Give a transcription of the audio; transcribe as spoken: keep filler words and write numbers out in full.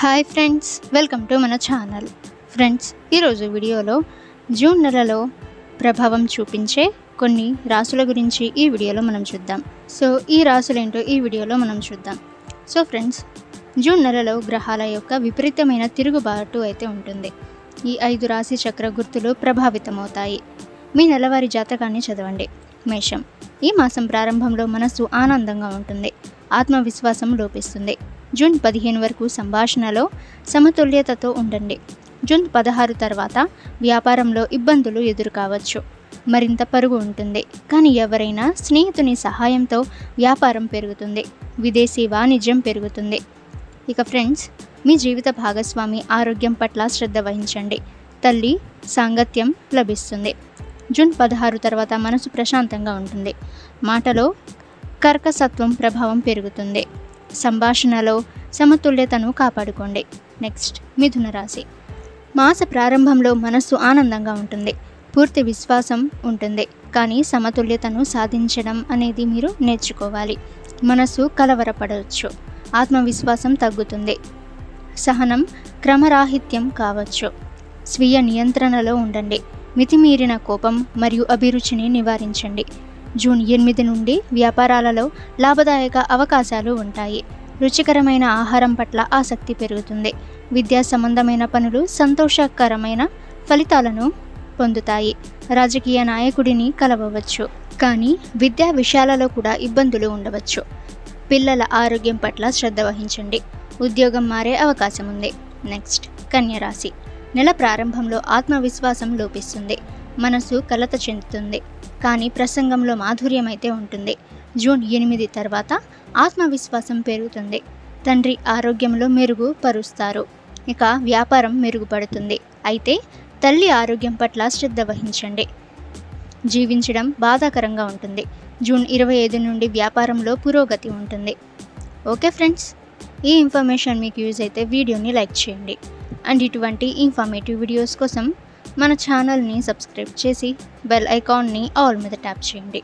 Hi friends, welcome to మన channel. Friends, ఈరోజు వీడియోలో జూన్ నెలలో ప్రభావం చూపించే కొన్ని రాసుల గురించి ఈ వీడియోలో మనం చూద్దాం. సో ఈ రాసులేంటో ఈ వీడియోలో మనం చూద్దాం. సో ఫ్రెండ్స్, జూన్ నెలలో గ్రహాల యొక్క విపరీతమైన తిరుగుబాటు అయితే ఉంటుంది. ఈ ఐదు రాశి చక్ర గుర్తులు ప్రభావితమవుతాయి. మీ నెలవారి జాతకాన్ని చదవండి. మేషం, ఈ మాసం ప్రారంభంలో మనసు ఆనందంగా ఉంటుంది, ఆత్మవిశ్వాసం లోపిస్తుంది. జూన్ పదిహేను వరకు సంభాషణలో సమతుల్యతతో ఉండండి. జూన్ పదహారు తర్వాత వ్యాపారంలో ఇబ్బందులు ఎదురు కావచ్చు, మరింత పరుగు ఉంటుంది. కానీ ఎవరైనా స్నేహితుని సహాయంతో వ్యాపారం పెరుగుతుంది, విదేశీ వాణిజ్యం పెరుగుతుంది. ఇక ఫ్రెండ్స్, మీ జీవిత భాగస్వామి ఆరోగ్యం పట్ల శ్రద్ధ వహించండి, తల్లి సాంగత్యం లభిస్తుంది. జూన్ పదహారు తర్వాత మనసు ప్రశాంతంగా ఉంటుంది, మాటలో కర్కసత్వం ప్రభావం పెరుగుతుంది. సంభాషణలో సమతుల్యతను కాపాడుకోండి. నెక్స్ట్, మిథున రాశి. మాస ప్రారంభంలో మనస్సు ఆనందంగా ఉంటుంది, పూర్తి విశ్వాసం ఉంటుంది. కానీ సమతుల్యతను సాధించడం అనేది మీరు నేర్చుకోవాలి. మనసు కలవరపడవచ్చు, ఆత్మవిశ్వాసం తగ్గుతుంది, సహనం క్రమరాహిత్యం కావచ్చు. స్వీయ నియంత్రణలో ఉండండి, మితిమీరిన కోపం మరియు అభిరుచిని నివారించండి. జూన్ ఎనిమిది నుండి వ్యాపారాలలో లాభదాయక అవకాశాలు ఉంటాయి. రుచికరమైన ఆహారం పట్ల ఆసక్తి పెరుగుతుంది. విద్యా సంబంధమైన పనులు సంతోషకరమైన ఫలితాలను పొందుతాయి. రాజకీయ నాయకుడిని కలవవచ్చు, కానీ విద్యా విషయాలలో కూడా ఇబ్బందులు ఉండవచ్చు. పిల్లల ఆరోగ్యం పట్ల శ్రద్ధ వహించండి, ఉద్యోగం మారే అవకాశం ఉంది. నెక్స్ట్, కన్యరాశి. నెల ప్రారంభంలో ఆత్మవిశ్వాసం లోపిస్తుంది, మనసు కలత చెందుతుంది. కానీ ప్రసంగంలో మాధుర్యమైతే ఉంటుంది. జూన్ ఎనిమిది తర్వాత ఆత్మవిశ్వాసం పెరుగుతుంది. తండ్రి ఆరోగ్యంలో మెరుగు పరుస్తారు. ఇక వ్యాపారం మెరుగుపడుతుంది. అయితే తల్లి ఆరోగ్యం పట్ల శ్రద్ధ వహించండి, జీవించడం బాధాకరంగా ఉంటుంది. జూన్ ఇరవై ఐదు నుండి వ్యాపారంలో పురోగతి ఉంటుంది. ఓకే ఫ్రెండ్స్, ఈ ఇన్ఫర్మేషన్ మీకు యూజ్ అయితే వీడియోని లైక్ చేయండి. అండ్ ఇటువంటి ఇన్ఫర్మేటివ్ వీడియోస్ కోసం మన ఛానల్ని సబ్స్క్రైబ్ చేసి బెల్ ఐకాన్ని ఆల్ మీద ట్యాప్ చేయండి.